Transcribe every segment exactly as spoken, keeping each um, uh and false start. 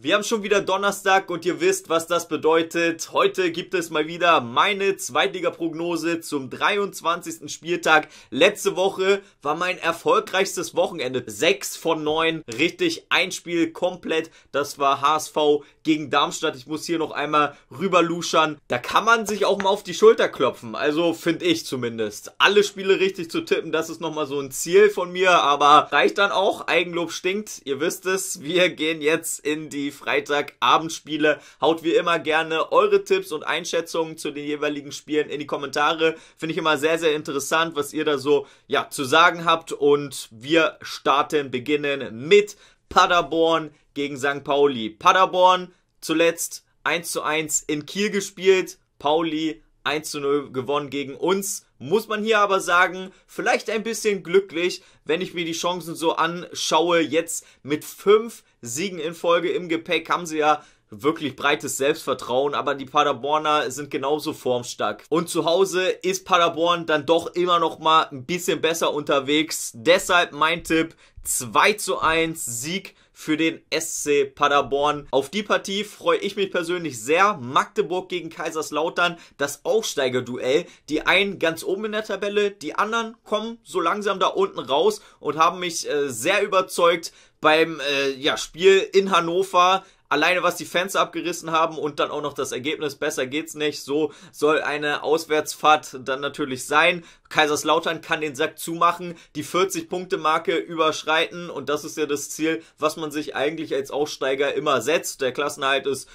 Wir haben schon wieder Donnerstag und ihr wisst, was das bedeutet. Heute gibt es mal wieder meine Zweitliga-Prognose zum dreiundzwanzigsten Spieltag. Letzte Woche war mein erfolgreichstes Wochenende. sechs von neun, richtig ein Spiel komplett. Das war H S V gegen Darmstadt. Ich muss hier noch einmal rüber luschern. Da kann man sich auch mal auf die Schulter klopfen. Also finde ich zumindest. Alle Spiele richtig zu tippen, das ist nochmal so ein Ziel von mir. Aber reicht dann auch. Eigenlob stinkt. Ihr wisst es. Wir gehen jetzt in die Freitagabendspiele. Haut wie immer gerne eure Tipps und Einschätzungen zu den jeweiligen Spielen in die Kommentare. Finde ich immer sehr, sehr interessant, was ihr da so ja, zu sagen habt. Und wir starten, beginnen mit Paderborn gegen Sankt Pauli. Paderborn zuletzt eins zu eins in Kiel gespielt. Pauli eins zu null gewonnen gegen uns. Muss man hier aber sagen, vielleicht ein bisschen glücklich, wenn ich mir die Chancen so anschaue. Jetzt mit fünf Siegen in Folge im Gepäck haben sie ja wirklich breites Selbstvertrauen, aber die Paderborner sind genauso formstark. Und zu Hause ist Paderborn dann doch immer noch mal ein bisschen besser unterwegs. Deshalb mein Tipp, zwei zu eins Sieg für den S C Paderborn. Auf die Partie freue ich mich persönlich sehr. Magdeburg gegen Kaiserslautern, das Aufsteigerduell. Die einen ganz oben in der Tabelle, die anderen kommen so langsam da unten raus und haben mich äh, sehr überzeugt beim äh, ja, Spiel in Hannover. Alleine was die Fans abgerissen haben und dann auch noch das Ergebnis, besser geht's nicht. So soll eine Auswärtsfahrt dann natürlich sein. Kaiserslautern kann den Sack zumachen, die vierzig-Punkte-Marke überschreiten und das ist ja das Ziel, was man sich eigentlich als Aufsteiger immer setzt. Der Klassenerhalt ist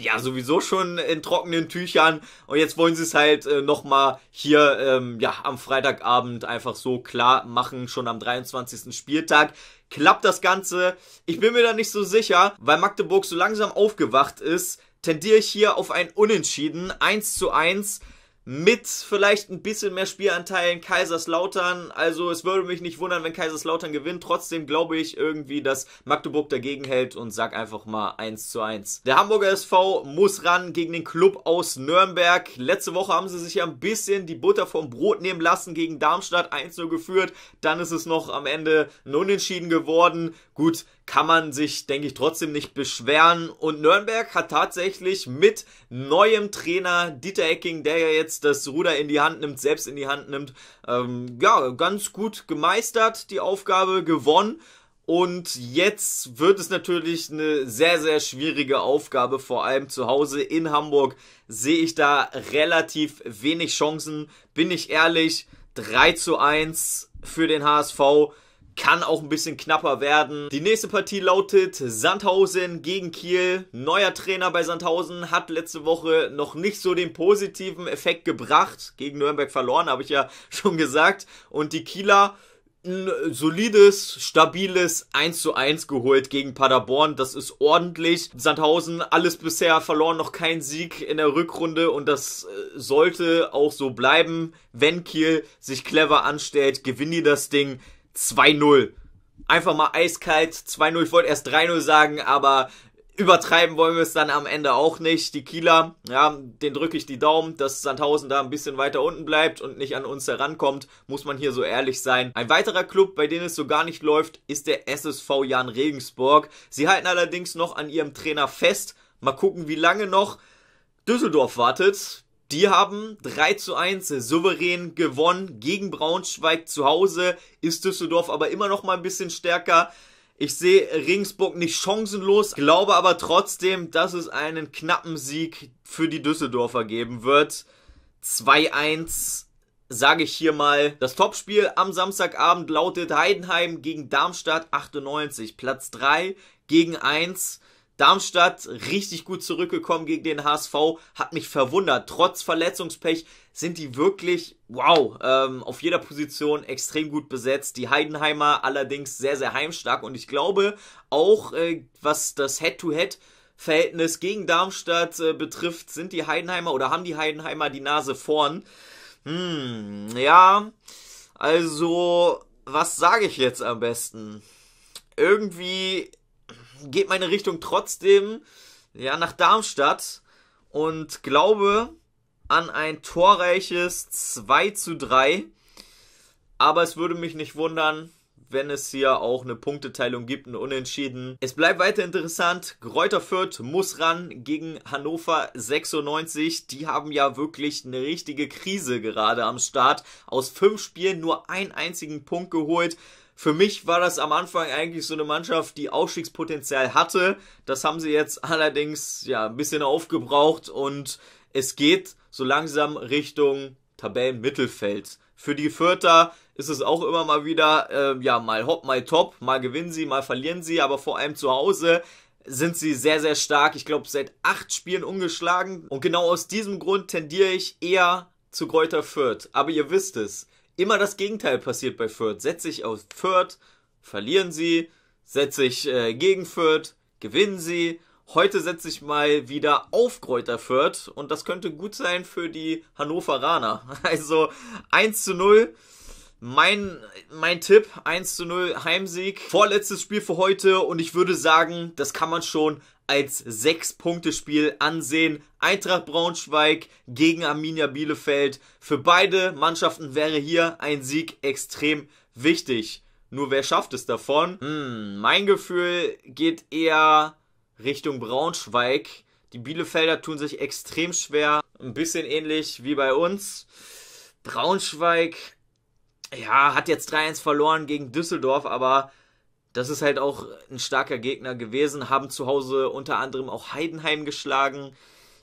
ja sowieso schon in trockenen Tüchern und jetzt wollen sie es halt äh, nochmal hier ähm, ja, am Freitagabend einfach so klar machen, schon am dreiundzwanzigsten Spieltag. Klappt das Ganze? Ich bin mir da nicht so sicher, weil Magdeburg so langsam aufgewacht ist, tendiere ich hier auf ein Unentschieden, eins zu eins, mit vielleicht ein bisschen mehr Spielanteilen Kaiserslautern. Also es würde mich nicht wundern, wenn Kaiserslautern gewinnt. Trotzdem glaube ich irgendwie, dass Magdeburg dagegen hält und sag einfach mal eins zu eins. Der Hamburger S V muss ran gegen den Club aus Nürnberg. Letzte Woche haben sie sich ja ein bisschen die Butter vom Brot nehmen lassen gegen Darmstadt. eins zu null geführt. Dann ist es noch am Ende ein Unentschieden geworden. Gut, kann man sich, denke ich, trotzdem nicht beschweren. Und Nürnberg hat tatsächlich mit neuem Trainer Dieter Hecking, der ja jetzt das Ruder in die Hand nimmt, selbst in die Hand nimmt, ähm, ja, ganz gut gemeistert, die Aufgabe gewonnen. Und jetzt wird es natürlich eine sehr, sehr schwierige Aufgabe, vor allem zu Hause in Hamburg sehe ich da relativ wenig Chancen, bin ich ehrlich, drei zu eins für den H S V. Kann auch ein bisschen knapper werden. Die nächste Partie lautet Sandhausen gegen Kiel. Neuer Trainer bei Sandhausen hat letzte Woche noch nicht so den positiven Effekt gebracht. Gegen Nürnberg verloren, habe ich ja schon gesagt. Und die Kieler ein solides, stabiles eins zu eins geholt gegen Paderborn. Das ist ordentlich. Sandhausen, alles bisher verloren, noch kein Sieg in der Rückrunde und das sollte auch so bleiben. Wenn Kiel sich clever anstellt, gewinnen die das Ding zwei zu null. Einfach mal eiskalt zwei zu null. Ich wollte erst drei zu null sagen, aber übertreiben wollen wir es dann am Ende auch nicht. Die Kieler, ja, den drücke ich die Daumen, dass Sandhausen da ein bisschen weiter unten bleibt und nicht an uns herankommt, muss man hier so ehrlich sein. Ein weiterer Club, bei dem es so gar nicht läuft, ist der S S V Jahn Regensburg. Sie halten allerdings noch an ihrem Trainer fest. Mal gucken, wie lange noch. Düsseldorf wartet. Die haben drei zu eins souverän gewonnen gegen Braunschweig zu Hause, ist Düsseldorf aber immer noch mal ein bisschen stärker. Ich sehe Regensburg nicht chancenlos, glaube aber trotzdem, dass es einen knappen Sieg für die Düsseldorfer geben wird. zwei zu eins sage ich hier mal. Das Topspiel am Samstagabend lautet Heidenheim gegen Darmstadt achtundneunzig, Platz drei gegen eins. Darmstadt richtig gut zurückgekommen gegen den H S V, hat mich verwundert. Trotz Verletzungspech sind die wirklich, wow, ähm, auf jeder Position extrem gut besetzt. Die Heidenheimer allerdings sehr, sehr heimstark und ich glaube auch, äh, was das Head-to-Head-Verhältnis gegen Darmstadt äh, betrifft, sind die Heidenheimer oder haben die Heidenheimer die Nase vorn. Hm, ja, also, was sage ich jetzt am besten? Irgendwie geht meine Richtung trotzdem ja nach Darmstadt und glaube an ein torreiches zwei zu drei. Aber es würde mich nicht wundern, wenn es hier auch eine Punkteteilung gibt, ein Unentschieden. Es bleibt weiter interessant. Greuther Fürth muss ran gegen Hannover sechsundneunzig. Die haben ja wirklich eine richtige Krise gerade am Start. Aus fünf Spielen nur einen einzigen Punkt geholt. Für mich war das am Anfang eigentlich so eine Mannschaft, die Aufstiegspotenzial hatte. Das haben sie jetzt allerdings ja ein bisschen aufgebraucht und es geht so langsam Richtung Tabellenmittelfeld. Für die Fürther ist es auch immer mal wieder, äh, ja, mal hopp, mal top, mal gewinnen sie, mal verlieren sie, aber vor allem zu Hause sind sie sehr, sehr stark. Ich glaube, seit acht Spielen ungeschlagen und genau aus diesem Grund tendiere ich eher zu Greuther Fürth. Aber ihr wisst es. Immer das Gegenteil passiert bei Fürth. Setze ich auf Fürth, verlieren sie. Setze ich äh, gegen Fürth, gewinnen sie. Heute setze ich mal wieder auf Greuther Fürth. Und das könnte gut sein für die Hannoveraner. Also eins zu null. Mein, mein Tipp, eins zu null Heimsieg. Vorletztes Spiel für heute. Und ich würde sagen, das kann man schon als sechs-Punkte-Spiel ansehen. Eintracht Braunschweig gegen Arminia Bielefeld. Für beide Mannschaften wäre hier ein Sieg extrem wichtig. Nur wer schafft es davon? Hm, mein Gefühl geht eher Richtung Braunschweig. Die Bielefelder tun sich extrem schwer. Ein bisschen ähnlich wie bei uns. Braunschweig, ja, hat jetzt drei eins verloren gegen Düsseldorf, aber das ist halt auch ein starker Gegner gewesen, haben zu Hause unter anderem auch Heidenheim geschlagen.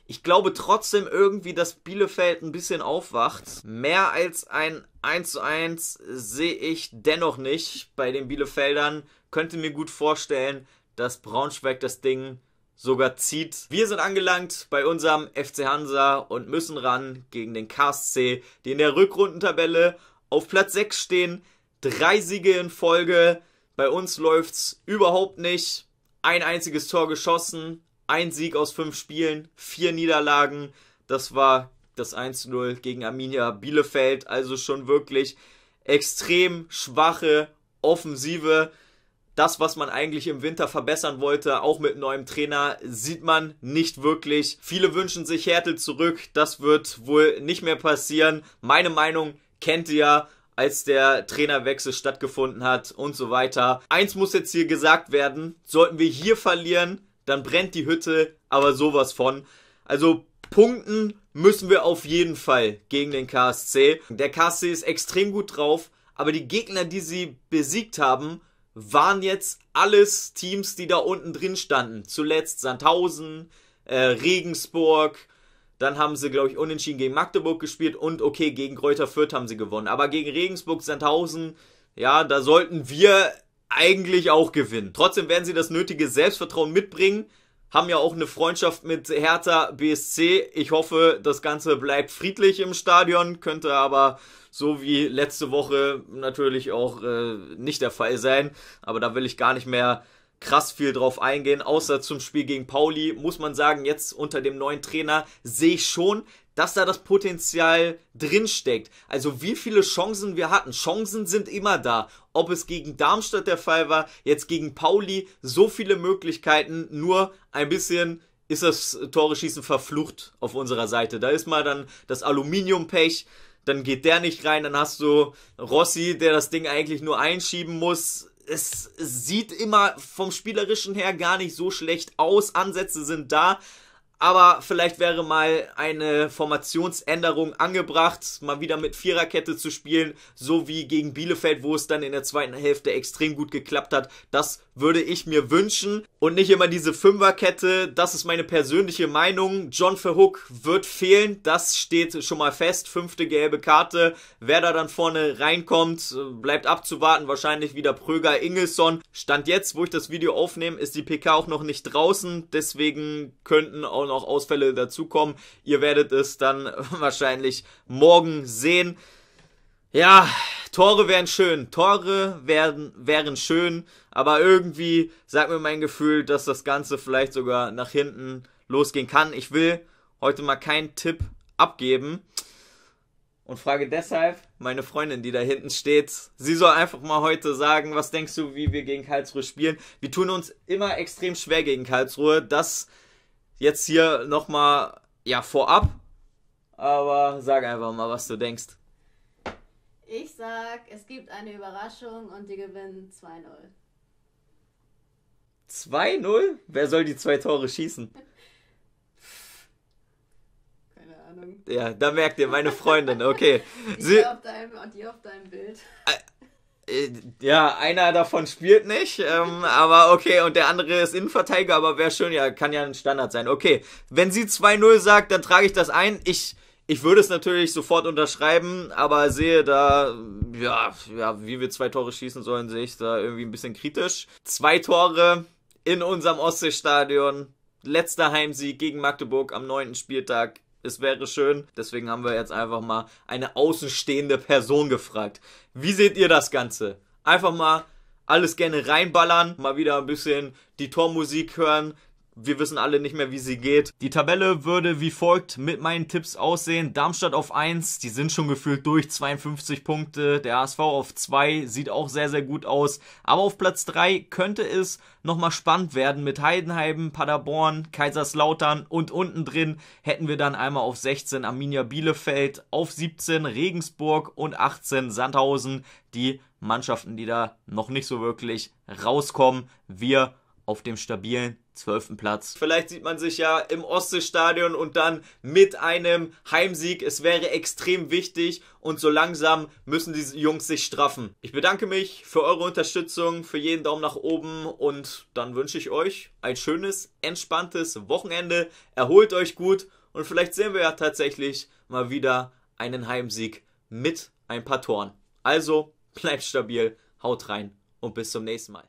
Ich glaube trotzdem irgendwie, dass Bielefeld ein bisschen aufwacht. Mehr als ein eins zu eins sehe ich dennoch nicht bei den Bielefeldern. Könnte mir gut vorstellen, dass Braunschweig das Ding sogar zieht. Wir sind angelangt bei unserem F C Hansa und müssen ran gegen den K S C, die in der Rückrundentabelle auf Platz sechs stehen. Drei Siege in Folge. Bei uns läuft's überhaupt nicht. Ein einziges Tor geschossen, ein Sieg aus fünf Spielen, vier Niederlagen. Das war das eins zu null gegen Arminia Bielefeld. Also schon wirklich extrem schwache Offensive. Das, was man eigentlich im Winter verbessern wollte, auch mit neuem Trainer, sieht man nicht wirklich. Viele wünschen sich Hertel zurück. Das wird wohl nicht mehr passieren. Meine Meinung kennt ihr ja, als der Trainerwechsel stattgefunden hat und so weiter. Eins muss jetzt hier gesagt werden, sollten wir hier verlieren, dann brennt die Hütte, aber sowas von. Also punkten müssen wir auf jeden Fall gegen den K S C. Der K S C ist extrem gut drauf, aber die Gegner, die sie besiegt haben, waren jetzt alles Teams, die da unten drin standen. Zuletzt Sandhausen, äh, Regensburg. Dann haben sie, glaube ich, unentschieden gegen Magdeburg gespielt und okay, gegen Greuther Fürth haben sie gewonnen. Aber gegen Regensburg, Sandhausen, ja, da sollten wir eigentlich auch gewinnen. Trotzdem werden sie das nötige Selbstvertrauen mitbringen, haben ja auch eine Freundschaft mit Hertha B S C. Ich hoffe, das Ganze bleibt friedlich im Stadion, könnte aber so wie letzte Woche natürlich auch äh, nicht der Fall sein. Aber da will ich gar nicht mehr krass viel drauf eingehen, außer zum Spiel gegen Pauli, muss man sagen, jetzt unter dem neuen Trainer sehe ich schon, dass da das Potenzial drinsteckt. Also wie viele Chancen wir hatten. Chancen sind immer da. Ob es gegen Darmstadt der Fall war, jetzt gegen Pauli, so viele Möglichkeiten, nur ein bisschen ist das Tore-Schießen verflucht auf unserer Seite. Da ist mal dann das Aluminium-Pech, dann geht der nicht rein, dann hast du Rossi, der das Ding eigentlich nur einschieben muss. Es sieht immer vom Spielerischen her gar nicht so schlecht aus. Ansätze sind da, aber vielleicht wäre mal eine Formationsänderung angebracht, mal wieder mit Viererkette zu spielen, so wie gegen Bielefeld, wo es dann in der zweiten Hälfte extrem gut geklappt hat. Das würde ich mir wünschen und nicht immer diese Fünferkette. Das ist meine persönliche Meinung. John Verhoek wird fehlen, das steht schon mal fest. Fünfte gelbe Karte. Wer da dann vorne reinkommt, bleibt abzuwarten. Wahrscheinlich wieder Pröger Ingelsson. Stand jetzt, wo ich das Video aufnehme, ist die P K auch noch nicht draußen. Deswegen könnten auch noch Ausfälle dazukommen. Ihr werdet es dann wahrscheinlich morgen sehen. Ja, Tore wären schön, Tore werden, wären schön, aber irgendwie sagt mir mein Gefühl, dass das Ganze vielleicht sogar nach hinten losgehen kann. Ich will heute mal keinen Tipp abgeben und frage deshalb meine Freundin, die da hinten steht, sie soll einfach mal heute sagen, was denkst du, wie wir gegen Karlsruhe spielen? Wir tun uns immer extrem schwer gegen Karlsruhe, das jetzt hier nochmal ja, vorab, aber sag einfach mal, was du denkst. Ich sag, es gibt eine Überraschung und die gewinnen zwei null. zwei null? Wer soll die zwei Tore schießen? Keine Ahnung. Ja, da merkt ihr, meine Freundin, okay. Sie, die auf deinem, die auf deinem Bild. Ja, einer davon spielt nicht, ähm, aber okay, und der andere ist Innenverteidiger, aber wäre schön, ja, kann ja ein Standard sein. Okay, wenn sie zwei null sagt, dann trage ich das ein. Ich... Ich würde es natürlich sofort unterschreiben, aber sehe da, ja, ja, wie wir zwei Tore schießen sollen, sehe ich da irgendwie ein bisschen kritisch. Zwei Tore in unserem Ostseestadion, letzter Heimsieg gegen Magdeburg am neunten Spieltag. Es wäre schön, deswegen haben wir jetzt einfach mal eine außenstehende Person gefragt. Wie seht ihr das Ganze? Einfach mal alles gerne reinballern, mal wieder ein bisschen die Tormusik hören. Wir wissen alle nicht mehr, wie sie geht. Die Tabelle würde wie folgt mit meinen Tipps aussehen. Darmstadt auf eins, die sind schon gefühlt durch, zweiundfünfzig Punkte. Der H S V auf zwei, sieht auch sehr, sehr gut aus. Aber auf Platz drei könnte es nochmal spannend werden mit Heidenheim, Paderborn, Kaiserslautern und unten drin hätten wir dann einmal auf sechzehn Arminia Bielefeld, auf siebzehn Regensburg und achtzehn Sandhausen. Die Mannschaften, die da noch nicht so wirklich rauskommen. Wir auf dem stabilen zwölften Platz. Vielleicht sieht man sich ja im Ostseestadion und dann mit einem Heimsieg. Es wäre extrem wichtig und so langsam müssen diese Jungs sich straffen. Ich bedanke mich für eure Unterstützung, für jeden Daumen nach oben und dann wünsche ich euch ein schönes, entspanntes Wochenende. Erholt euch gut und vielleicht sehen wir ja tatsächlich mal wieder einen Heimsieg mit ein paar Toren. Also bleibt stabil, haut rein und bis zum nächsten Mal.